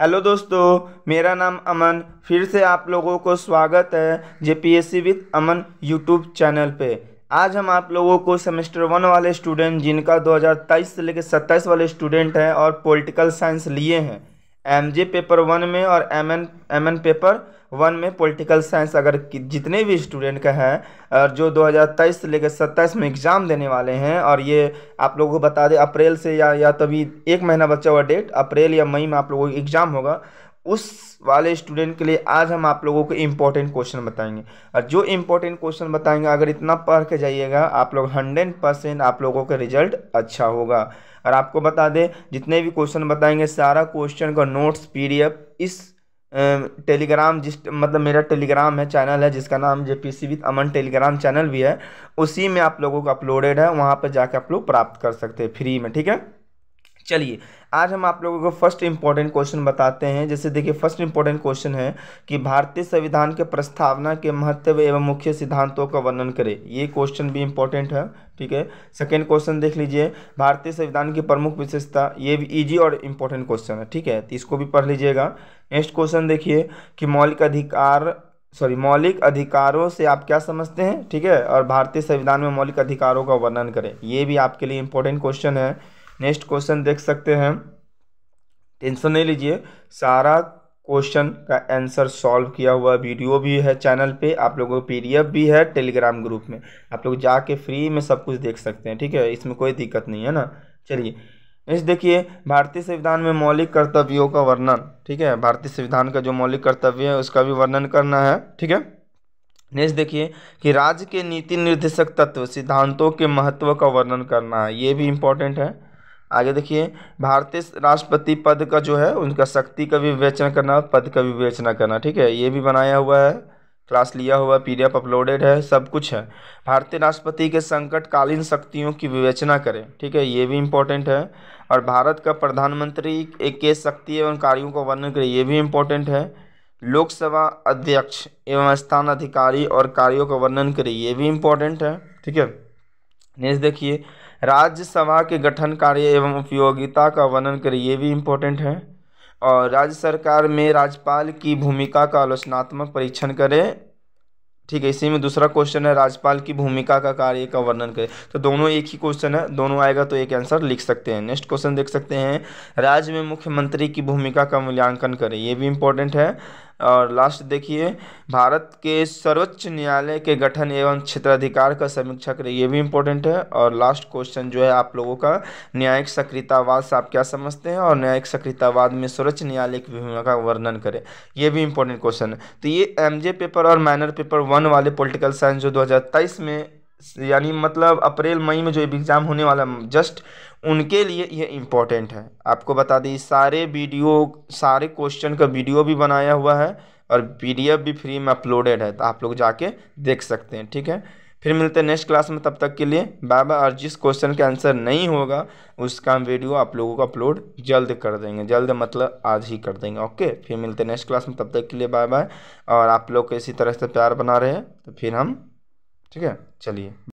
Hello दोस्तों, मेरा नाम अमन। फिर से आप लोगों को स्वागत है JPSC with Aman YouTube channel पे। आज हम आप लोगों को सेमेस्टर वन वाले स्टूडेंट जिनका 2023 से लेकर 27 वाले स्टूडेंट हैं और पॉलिटिकल साइंस लिए हैं, एमजे पेपर वन में और एमएन पेपर वन में पॉलिटिकल साइंस, अगर जितने भी स्टूडेंट का है और जो 2023 से लेकर 27 में एग्ज़ाम देने वाले हैं। और ये आप लोगों को बता दें अप्रैल से या तभी एक महीना बचा हुआ डेट, अप्रैल या मई में आप लोगों को एग्ज़ाम होगा, उस वाले स्टूडेंट के लिए आज हम आप लोगों को इम्पोर्टेंट क्वेश्चन बताएंगे। और जो इम्पोर्टेंट क्वेश्चन बताएंगे, अगर इतना पढ़ के जाइएगा आप लोग 100% आप लोगों का रिजल्ट अच्छा होगा। और आपको बता दें जितने भी क्वेश्चन बताएंगे, सारा क्वेश्चन का नोट्स PDF इस टेलीग्राम, जिस मतलब मेरा टेलीग्राम है चैनल है जिसका नाम JPSC with Aman Telegram channel भी है, उसी में आप लोगों को अपलोडेड है, वहाँ पर जाकर आप लोग प्राप्त कर सकते हैं फ्री में। ठीक है, चलिए आज हम आप लोगों को फर्स्ट इम्पोर्टेंट क्वेश्चन बताते हैं। जैसे देखिए, फर्स्ट इम्पोर्टेंट क्वेश्चन है कि भारतीय संविधान के प्रस्तावना के महत्व एवं मुख्य सिद्धांतों का वर्णन करें। ये क्वेश्चन भी इम्पोर्टेंट है। ठीक है, सेकेंड क्वेश्चन देख लीजिए, भारतीय संविधान की प्रमुख विशेषता। ये भी ईजी और इम्पोर्टेंट क्वेश्चन है। ठीक है, तो इसको भी पढ़ लीजिएगा। नेक्स्ट क्वेश्चन देखिए कि मौलिक अधिकारों से आप क्या समझते हैं। ठीक है, और भारतीय संविधान में मौलिक अधिकारों का वर्णन करें। ये भी आपके लिए इम्पोर्टेंट क्वेश्चन है। नेक्स्ट क्वेश्चन देख सकते हैं, टेंशन नहीं लीजिए, सारा क्वेश्चन का आंसर सॉल्व किया हुआ वीडियो भी है चैनल पे, आप लोगों को PDF भी है टेलीग्राम ग्रुप में, आप लोग जाके फ्री में सब कुछ देख सकते हैं। ठीक है, इसमें कोई दिक्कत नहीं है ना। चलिए नेक्स्ट देखिए, भारतीय संविधान में मौलिक कर्तव्यों का वर्णन। ठीक है, भारतीय संविधान का जो मौलिक कर्तव्य है उसका भी वर्णन करना है। ठीक है, नेक्स्ट देखिए कि राज्य के नीति निर्देशक तत्व सिद्धांतों के महत्व का वर्णन करना है। ये भी इम्पोर्टेंट है। आगे देखिए, भारतीय राष्ट्रपति पद का जो है उनका शक्ति का भी विवेचना करना, पद का भी विवेचना करना। ठीक है, ये भी बनाया हुआ है, क्लास लिया हुआ, PDF अपलोडेड है, सब कुछ है। भारतीय राष्ट्रपति के संकटकालीन शक्तियों की विवेचना करें। ठीक है, ये भी इम्पोर्टेंट है। और भारत का प्रधानमंत्री के शक्ति एवं कार्यों का वर्णन करें। ये भी इम्पोर्टेंट है। लोकसभा अध्यक्ष एवं स्थान अधिकारी और कार्यों का वर्णन करें। ये भी इम्पोर्टेंट है। ठीक है, नेक्स्ट देखिए, राज्यसभा के गठन कार्य एवं उपयोगिता का वर्णन करें। ये भी इम्पोर्टेंट है। और राज्य सरकार में राज्यपाल की भूमिका का आलोचनात्मक परीक्षण करें। ठीक है, इसी में दूसरा क्वेश्चन है, राज्यपाल की भूमिका का कार्य का वर्णन करें। तो दोनों एक ही क्वेश्चन है, दोनों आएगा तो एक आंसर लिख सकते हैं। नेक्स्ट क्वेश्चन देख सकते हैं, राज्य में मुख्यमंत्री की भूमिका का मूल्यांकन करें। ये भी इम्पोर्टेंट है। और लास्ट देखिए, भारत के सर्वोच्च न्यायालय के गठन एवं क्षेत्राधिकार का समीक्षा करें। ये भी इम्पोर्टेंट है। और लास्ट क्वेश्चन जो है आप लोगों का, न्यायिक सक्रियतावाद से आप क्या समझते हैं और न्यायिक सक्रियतावाद में सर्वोच्च न्यायालय की भूमिका का वर्णन करें। ये भी इम्पोर्टेंट क्वेश्चन है। तो ये MJ पेपर और MN पेपर वन वाले पॉलिटिकल साइंस जो 2023 में यानी मतलब अप्रैल मई में जो एग्ज़ाम होने वाला जस्ट उनके लिए यह इम्पोर्टेंट है। आपको बता दें सारे क्वेश्चन का वीडियो भी बनाया हुआ है और PDF भी फ्री में अपलोडेड है, तो आप लोग जाके देख सकते हैं। ठीक है, फिर मिलते हैं नेक्स्ट क्लास में, तब तक के लिए बाय बाय। और जिस क्वेश्चन का आंसर नहीं होगा उसका वीडियो आप लोगों को अपलोड जल्द कर देंगे, जल्द मतलब आज ही कर देंगे। ओके, फिर मिलते हैं नेक्स्ट क्लास में, तब तक के लिए बाय बाय। और आप लोग इसी तरह से प्यार बना रहे हैं तो फिर हम, ठीक है, चलिए।